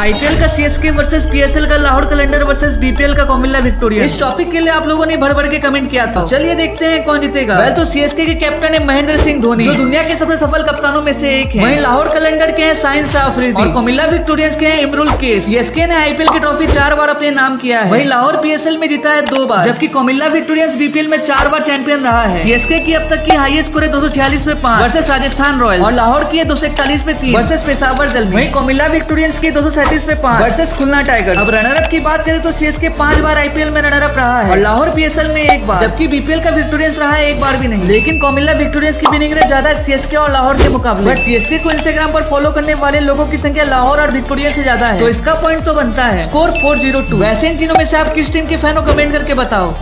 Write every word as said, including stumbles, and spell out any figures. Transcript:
IPL का CSK versus PSL का लाहौर कलंदर versus BPL का कोमिल्ला विक्टोरियंस। इस टॉपिक के लिए आप लोगों ने भर भर के कमेंट किया था। चलिए देखते हैं कौन जीतेगा। वैसे तो सीएसके के कैप्टन है महेंद्र सिंह धोनी, जो दुनिया के सबसे सफल कप्तानों में से एक है। वहीं लाहौर कलंदर के हैं शाहिन शाह अफरीदी और कोमिल्ला विक्टोरियंस के हैं इमरुल केस। सीएसके ने आईपीएल की ट्रॉफी चार बार अपने नाम किया है। वहीं लाहौर पीएसएल में जीता है दो बार, जबकि कोमिल्ला विक्टोरियंस बीपीएल में चार बार चैंपियन रहा है। सीएसके की अब तक की हाईएस्ट स्कोर है दो सौ छियालीस में पांच वर्सेस राजस्थान रॉयल्स, और लाहौर की है दो सौ इकतालीस में तीन वर्सेस पेशावर जलमी। वहीं कोमिल्ला विक्टोरियंस के दो सौ सैंतीस में पांच वर्सेस खुलना टाइगर्स। अब रनरअप की बात करें तो सीएसके पांच बार आईपीएल में रनरअप रहा है और लाहौर पीएसएल में एक बार, जबकि बीपीएल का विक्टोरियंस रहा है एक बार भी नहीं। लेकिन कोमिल्ला विक्टोरियंस की विनिंग रेट ज्यादा है सीएसके और लाहौर के मुकाबले। सीएसके को इंस्टाग्राम पर फॉलो करने वाले लोगों की संख्या लाहौर और विक्टोरियंस से ज्यादा है, तो इसका पॉइंट तो बनता है। Score four zero two. वैसे इन तीनों में से आप किस टीम के फैन हो, कमेंट करके बताओ।